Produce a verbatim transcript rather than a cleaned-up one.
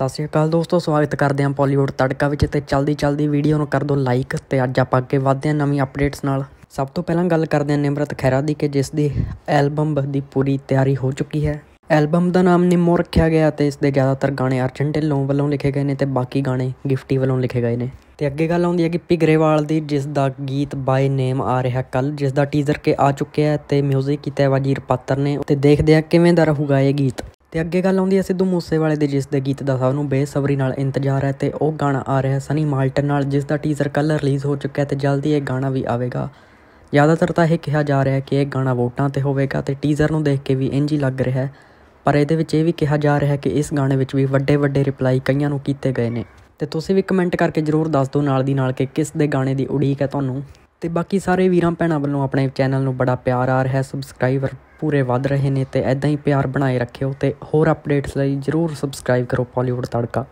सत श्री अकाल दोस्तों, स्वागत करते हैं पॉलीवुड तड़का विच। ते चलदी चलदी वीडियो नूं कर दो लाइक। तो अज आप अगे वधदे हां नवी अपडेट्स नाल। सब तो पहला गल करते हैं निमरत खैरा की, जिस दी एल्बम की पूरी तैयारी हो चुकी है। एल्बम का नाम निम्मो रखा गया तो इसके ज़्यादातर गाने अर्जन ढिल्लों वालों लिखे गए हैं तो बाकी गाने गिफ्टी वालों लिखे गए हैं। तो अगे गल आउंदी है गिप्पी ग्रेवाल की, जिसका गीत बाय नेम आ रहा कल, जिसका टीजर के आ चुके हैं तो म्यूजिक किया वजीर पातर ने। तो देखते हैं किवें दा रहूगा ये गीत। तो अगे गल आउंदी है सिद्धू मूसेवाले दे, जिस दे गीत का सबनों बेसब्री नाल इंतजार है तो वह गाना आ रहा है सनी माल्टन नाल, जिसका टीजर कल रिलीज़ हो चुका है तो जल्दी ये गाना भी आएगा। ज़्यादातर तो यह कहा जा रहा है कि यह गाना वोटां ते होवेगा तो टीजर नूं देख के भी इंज ही लग रहा है, पर इहदे विच ये भी कहा जा रहा है कि इस गाने विच भी वड्डे वड्डे रिप्लाई कईयां नूं कीते गए ने। तो तुसीं भी कमेंट करके जरूर दस दो नाल दी नाल कि किस दे गाने की उड़ीक है तुहानूं। तो बाकी सारे वीरां भैणां वल्लों अपने चैनल में बड़ा प्यार आ रहा है, सबसक्राइबर पूरे वध रहे हैं तो इदां ही प्यार बनाए रखियो। तो होर अपडेट्स लिए जरूर सबसक्राइब करो पॉलीवुड तड़का।